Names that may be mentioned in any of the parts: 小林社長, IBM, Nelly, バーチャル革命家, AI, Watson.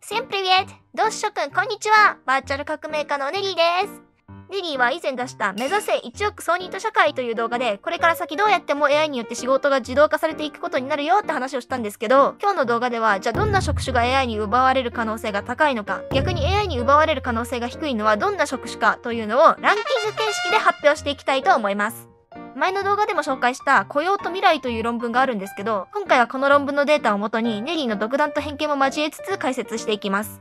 Всем привет! どうしょくん、こんにちは。バーチャル革命家のネリーです。ネリーは以前出した目指せ1億総ニート社会という動画で、これから先どうやっても AI によって仕事が自動化されていくことになるよって話をしたんですけど、今日の動画では、じゃあどんな職種が AI に奪われる可能性が高いのか、逆に AI に奪われる可能性が低いのはどんな職種かというのをランキング形式で発表していきたいと思います。前の動画でも紹介した雇用と未来という論文があるんですけど、今回はこの論文のデータをもとにネリーの独断と偏見も交えつつ解説していきます。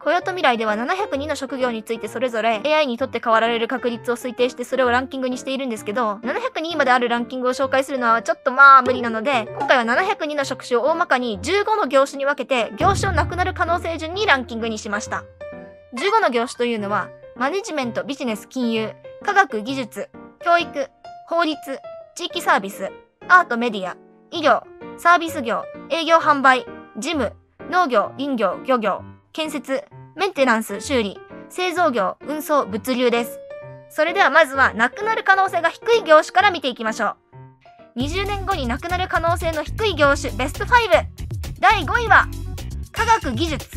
雇用と未来では702の職業についてそれぞれ AI にとって変わられる確率を推定してそれをランキングにしているんですけど、702まであるランキングを紹介するのはちょっとまあ無理なので、今回は702の職種を大まかに15の業種に分けて業種をなくなる可能性順にランキングにしました。15の業種というのは、マネジメント、ビジネス、金融、科学、技術、教育、法律、地域サービス、アートメディア、医療、サービス業、営業販売、事務、農業、林業、漁業、建設、メンテナンス、修理、製造業、運送、物流です。それではまずはなくなる可能性が低い業種から見ていきましょう。20年後になくなる可能性の低い業種ベスト5。第5位は、科学技術。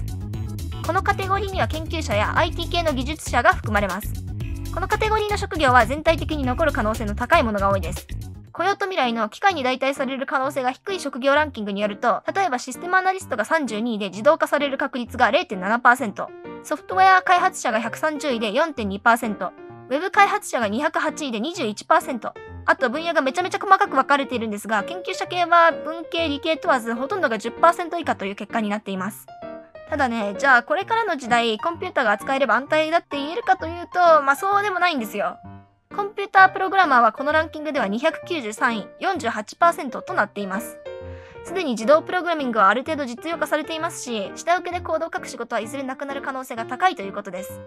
このカテゴリーには研究者や IT 系の技術者が含まれます。このカテゴリーの職業は全体的に残る可能性の高いものが多いです。雇用と未来の機械に代替される可能性が低い職業ランキングによると、例えばシステムアナリストが32位で自動化される確率が 0.7%、ソフトウェア開発者が130位で 4.2%、ウェブ開発者が208位で 21%、あと分野がめちゃめちゃ細かく分かれているんですが、研究者系は文系理系問わずほとんどが 10% 以下という結果になっています。ただね、じゃあこれからの時代、コンピューターが扱えれば安泰だって言えるかというと、まあそうでもないんですよ。コンピュータープログラマーはこのランキングでは293位、48% となっています。すでに自動プログラミングはある程度実用化されていますし、下請けでコードを書く仕事はいずれなくなる可能性が高いということです。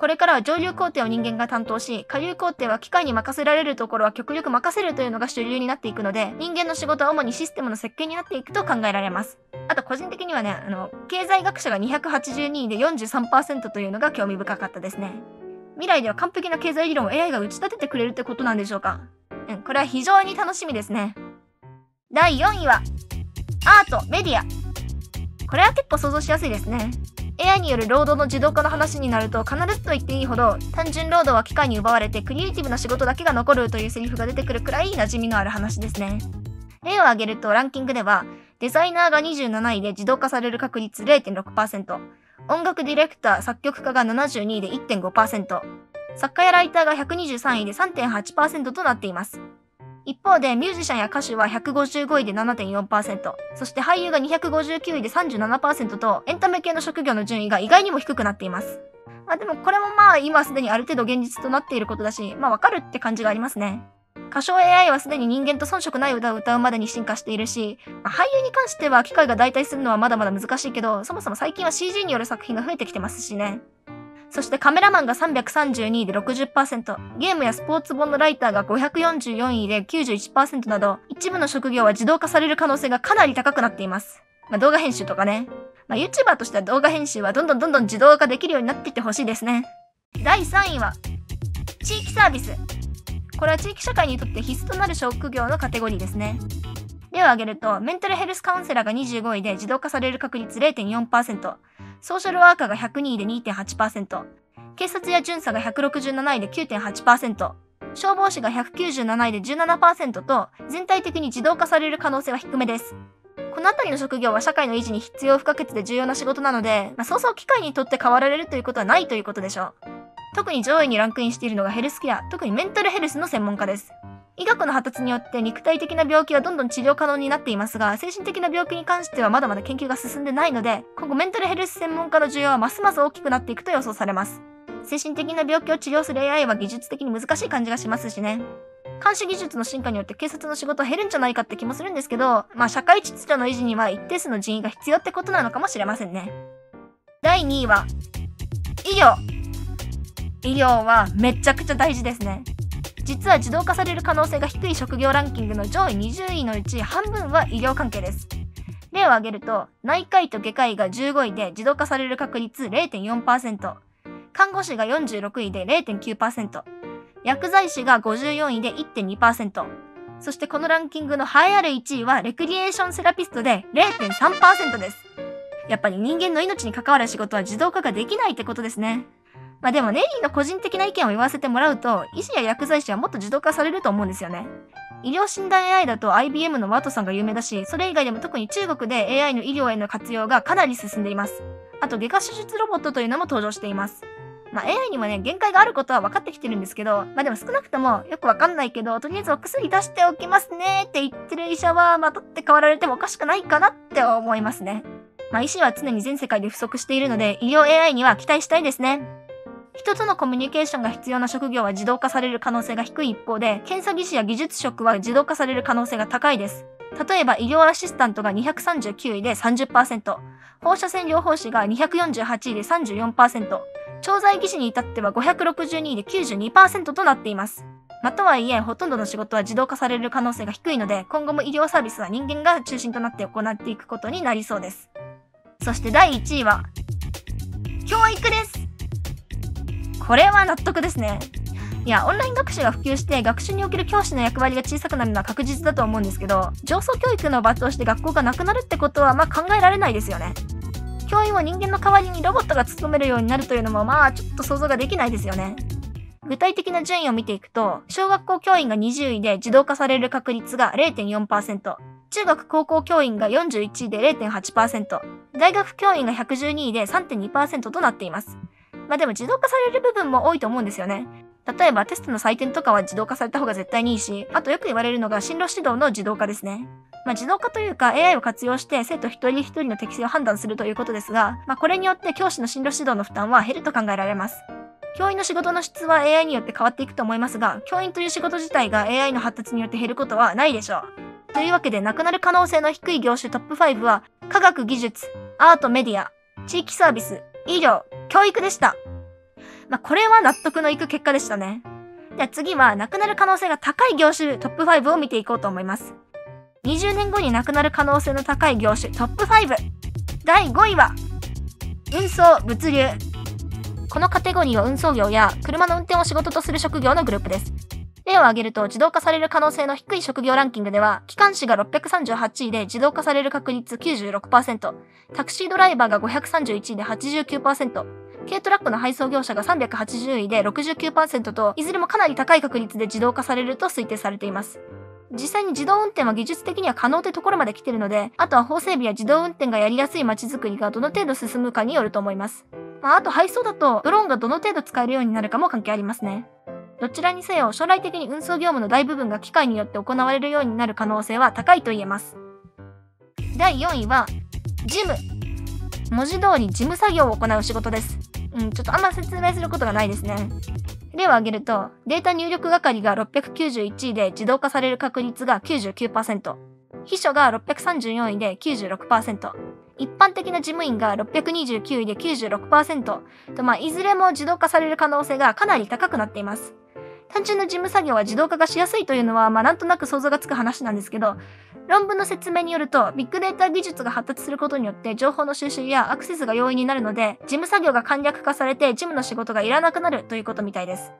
これからは上流工程を人間が担当し、下流工程は機械に任せられるところは極力任せるというのが主流になっていくので、人間の仕事は主にシステムの設計になっていくと考えられます。あと個人的にはね、経済学者が282位で 43% というのが興味深かったですね。未来では完璧な経済理論を AI が打ち立ててくれるってことなんでしょうか。これは非常に楽しみですね。第4位は、アート・メディア。これは結構想像しやすいですね。AI による労働の自動化の話になると必ずと言っていいほど、単純労働は機械に奪われてクリエイティブな仕事だけが残るというセリフが出てくるくらい馴染みのある話ですね。例を挙げるとランキングでは、デザイナーが27位で自動化される確率 0.6%、音楽ディレクター・作曲家が72位で 1.5%、作家やライターが123位で 3.8% となっています。一方でミュージシャンや歌手は155位で 7.4%、そして俳優が259位で 37% と、エンタメ系の職業の順位が意外にも低くなっています。まあでもこれもまあ今すでにある程度現実となっていることだし、まあわかるって感じがありますね。歌唱 AI はすでに人間と遜色ない歌を歌うまでに進化しているし、俳優に関しては機械が代替するのはまだまだ難しいけど、そもそも最近は CG による作品が増えてきてますしね。そしてカメラマンが332位で 60%、ゲームやスポーツ本のライターが544位で 91% など、一部の職業は自動化される可能性がかなり高くなっています。まあ、動画編集とかね。まあ、YouTuber としては動画編集はどんどん自動化できるようになっていってほしいですね。第3位は、地域サービス。これは地域社会にとって必須となる職業のカテゴリーですね。例を挙げると、メンタルヘルスカウンセラーが25位で自動化される確率 0.4%、ソーシャルワーカーが102位で 2.8%、警察や巡査が167位で 9.8%、消防士が197位で 17% と、全体的に自動化される可能性は低めです。このあたりの職業は社会の維持に必要不可欠で重要な仕事なので、まあ、そうそう機械にとって変わられるということはないということでしょう。特に上位にランクインしているのがヘルスケア、特にメンタルヘルスの専門家です。医学の発達によって肉体的な病気はどんどん治療可能になっていますが、精神的な病気に関してはまだまだ研究が進んでないので、今後メンタルヘルス専門家の需要はますます大きくなっていくと予想されます。精神的な病気を治療する AI は技術的に難しい感じがしますしね。監視技術の進化によって警察の仕事は減るんじゃないかって気もするんですけど、まあ社会秩序の維持には一定数の人員が必要ってことなのかもしれませんね。第2位は、医療。医療はめちゃくちゃ大事ですね。実は自動化される可能性が低い職業ランキングの上位20位のうち半分は医療関係です。例を挙げると、内科医と外科医が15位で自動化される確率 0.4%、看護師が46位で 0.9%、薬剤師が54位で 1.2%、そしてこのランキングの栄えある1位はレクリエーションセラピストで 0.3% です。やっぱり人間の命に関わる仕事は自動化ができないってことですね。まあでもネリーの個人的な意見を言わせてもらうと、医師や薬剤師はもっと自動化されると思うんですよね。医療診断 AI だと IBM のワトさんが有名だし、それ以外でも特に中国で AI の医療への活用がかなり進んでいます。あと、外科手術ロボットというのも登場しています。まあ AI にもね、限界があることは分かってきてるんですけど、まあでも少なくともよく分かんないけど、とりあえずお薬出しておきますねって言ってる医者は、まあ取って代わられてもおかしくないかなって思いますね。まあ医師は常に全世界で不足しているので、医療 AI には期待したいですね。人とのコミュニケーションが必要な職業は自動化される可能性が低い一方で、検査技師や技術職は自動化される可能性が高いです。例えば医療アシスタントが239位で 30%、放射線療法士が248位で 34%、調剤技師に至っては562位で 92% となっています。まあ、とはいえ、ほとんどの仕事は自動化される可能性が低いので、今後も医療サービスは人間が中心となって行っていくことになりそうです。そして第1位は、教育です。これは納得ですね。いや、オンライン学習が普及して学習における教師の役割が小さくなるのは確実だと思うんですけど、上層教育の場として学校がなくなるってことはまあ考えられないですよね。教員を人間の代わりにロボットが務めるようになるというのもまあちょっと想像ができないですよね。具体的な順位を見ていくと、小学校教員が20位で自動化される確率が 0.4%、中学高校教員が41位で 0.8%、大学教員が112位で 3.2% となっています。まあでも自動化される部分も多いと思うんですよね。例えばテストの採点とかは自動化された方が絶対にいいし、あとよく言われるのが進路指導の自動化ですね。まあ自動化というか AI を活用して生徒一人一人の適性を判断するということですが、まあこれによって教師の進路指導の負担は減ると考えられます。教員の仕事の質は AI によって変わっていくと思いますが、教員という仕事自体が AI の発達によって減ることはないでしょう。というわけで、なくなる可能性の低い業種トップ5は、科学技術、アートメディア、地域サービス、医療、教育でした。まあ、これは納得のいく結果でしたね。じゃあ次は、なくなる可能性が高い業種トップ5を見ていこうと思います。20年後になくなる可能性の高い業種トップ5。第5位は、運送・物流。このカテゴリーは運送業や車の運転を仕事とする職業のグループです。例を挙げると、自動化される可能性の低い職業ランキングでは、機関士が638位で自動化される確率 96%、タクシードライバーが531位で 89%、軽トラックの配送業者が380位で 69% と、いずれもかなり高い確率で自動化されると推定されています。実際に自動運転は技術的には可能ってところまで来てるので、あとは法整備や自動運転がやりやすい街づくりがどの程度進むかによると思います。まあ、あと配送だと、ドローンがどの程度使えるようになるかも関係ありますね。どちらにせよ、将来的に運送業務の大部分が機械によって行われるようになる可能性は高いと言えます。第4位は、事務。文字通り事務作業を行う仕事です。ちょっとあんま説明することがないですね。例を挙げると、データ入力係が691位で自動化される確率が 99%、秘書が634位で 96%、一般的な事務員が629位で 96% と、まあ、いずれも自動化される可能性がかなり高くなっています。単純な事務作業は自動化がしやすいというのは、まあ、なんとなく想像がつく話なんですけど、論文の説明によると、ビッグデータ技術が発達することによって情報の収集やアクセスが容易になるので、事務作業が簡略化されて事務の仕事がいらなくなるということみたいです。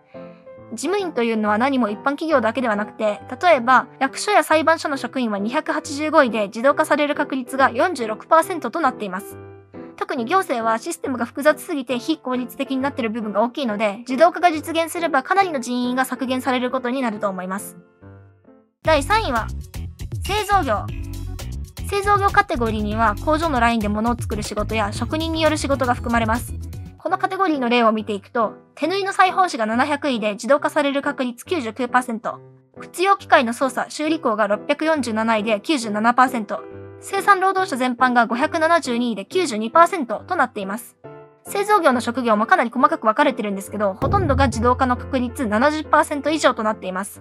事務員というのは何も一般企業だけではなくて、例えば、役所や裁判所の職員は285位で自動化される確率が 46% となっています。特に行政はシステムが複雑すぎて非効率的になっている部分が大きいので、自動化が実現すればかなりの人員が削減されることになると思います。第3位は、製造業。製造業カテゴリーには工場のラインで物を作る仕事や職人による仕事が含まれます。このカテゴリーの例を見ていくと、手縫いの裁縫師が700位で自動化される確率 99%、靴用機械の操作・修理工が647位で 97%、生産労働者全般が572位で 92% となっています。製造業の職業もかなり細かく分かれてるんですけど、ほとんどが自動化の確率 70% 以上となっています。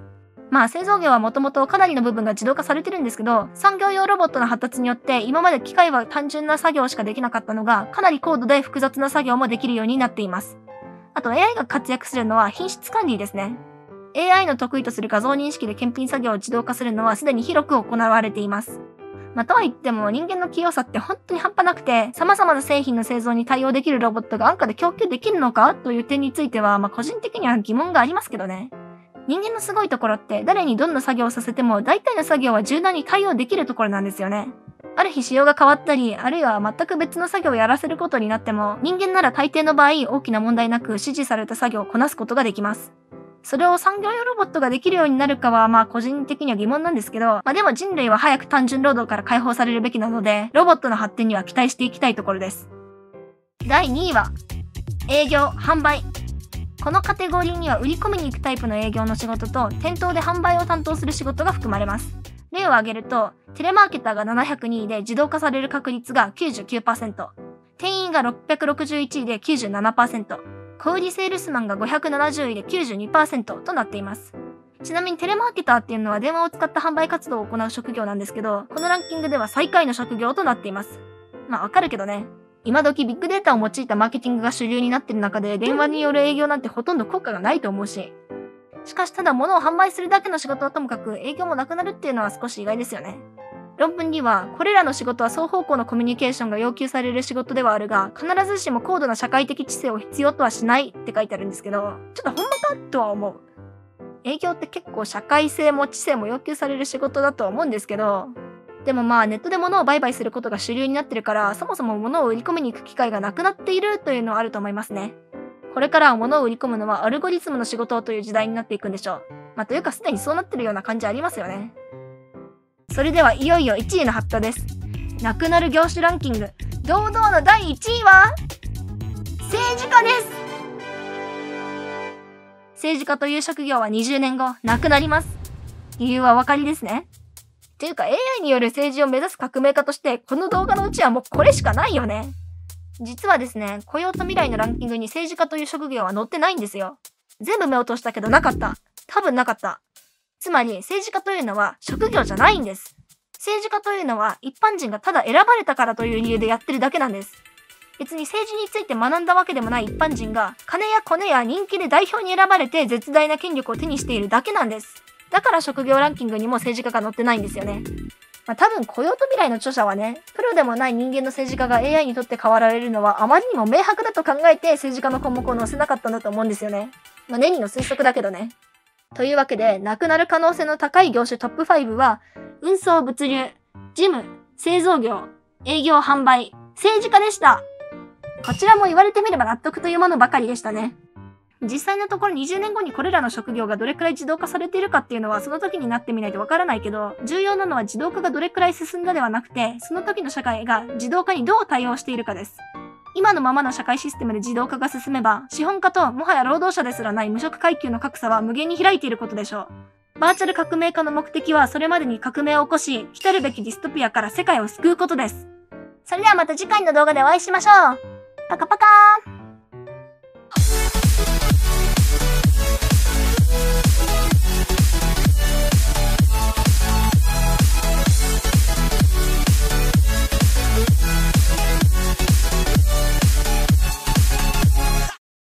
まあ製造業はもともとかなりの部分が自動化されてるんですけど、産業用ロボットの発達によって今まで機械は単純な作業しかできなかったのが、かなり高度で複雑な作業もできるようになっています。あと AI が活躍するのは品質管理ですね。AI の得意とする画像認識で検品作業を自動化するのはすでに広く行われています。まあ、とはいっても人間の器用さって本当に半端なくて、様々な製品の製造に対応できるロボットが安価で供給できるのかという点については、まあ、個人的には疑問がありますけどね。人間のすごいところって、誰にどんな作業をさせても大体の作業は柔軟に対応できるところなんですよね。ある日仕様が変わったり、あるいは全く別の作業をやらせることになっても、人間なら大抵の場合大きな問題なく指示された作業をこなすことができます。それを産業用ロボットができるようになるかは個人的には疑問なんですけど、でも人類は早く単純労働から解放されるべきなので、ロボットの発展には期待していきたいところです。第2位は、営業・販売。このカテゴリーには売り込みに行くタイプの営業の仕事と、店頭で販売を担当する仕事が含まれます。例を挙げると、テレマーケターが702位で自動化される確率が 99%、店員が661位で 97%、小売セールスマンが570位で 92% となっています。ちなみにテレマーケターっていうのは電話を使った販売活動を行う職業なんですけど、このランキングでは最下位の職業となっています。わかるけどね。今時ビッグデータを用いたマーケティングが主流になってる中で、電話による営業なんてほとんど効果がないと思うし。しかし、ただ物を販売するだけの仕事はともかく営業もなくなるっていうのは少し意外ですよね。論文には、これらの仕事は双方向のコミュニケーションが要求される仕事ではあるが、必ずしも高度な社会的知性を必要とはしないって書いてあるんですけど、ちょっとほんまかとは思う。営業って結構社会性も知性も要求される仕事だとは思うんですけど、でもネットで物を売買することが主流になってるから、そもそも物を売り込みに行く機会がなくなっているというのはあると思いますね。これからは物を売り込むのはアルゴリズムの仕事という時代になっていくんでしょう。というかすでにそうなってるような感じありますよね。それではいよいよ1位の発表です。なくなる業種ランキング、堂々の第1位は、政治家です。政治家という職業は20年後、なくなります。理由はお分かりですね。というか AI による政治を目指す革命家として、この動画のうちはもうこれしかないよね。実はですね、雇用と未来のランキングに政治家という職業は載ってないんですよ。全部目を通したけどなかった。多分なかった。つまり、政治家というのは職業じゃないんです。政治家というのは一般人がただ選ばれたからという理由でやってるだけなんです。別に政治について学んだわけでもない一般人が、金やコネや人気で代表に選ばれて絶大な権力を手にしているだけなんです。だから職業ランキングにも政治家が載ってないんですよね。多分雇用と未来の著者はね、プロでもない人間の政治家が AI にとって変わられるのはあまりにも明白だと考えて政治家の項目を載せなかったんだと思うんですよね。年にの推測だけどね。というわけで、なくなる可能性の高い業種トップ5は、運送・物流、事務、製造業、営業・販売、政治家でした。こちらも言われてみれば納得というものばかりでしたね。実際のところ20年後にこれらの職業がどれくらい自動化されているかっていうのはその時になってみないとわからないけど、重要なのは自動化がどれくらい進んだではなくて、その時の社会が自動化にどう対応しているかです。今のままの社会システムで自動化が進めば、資本家ともはや労働者ですらない無職階級の格差は無限に開いていることでしょう。バーチャル革命家の目的はそれまでに革命を起こし、来たるべきディストピアから世界を救うことです。それではまた次回の動画でお会いしましょう。パカパカー。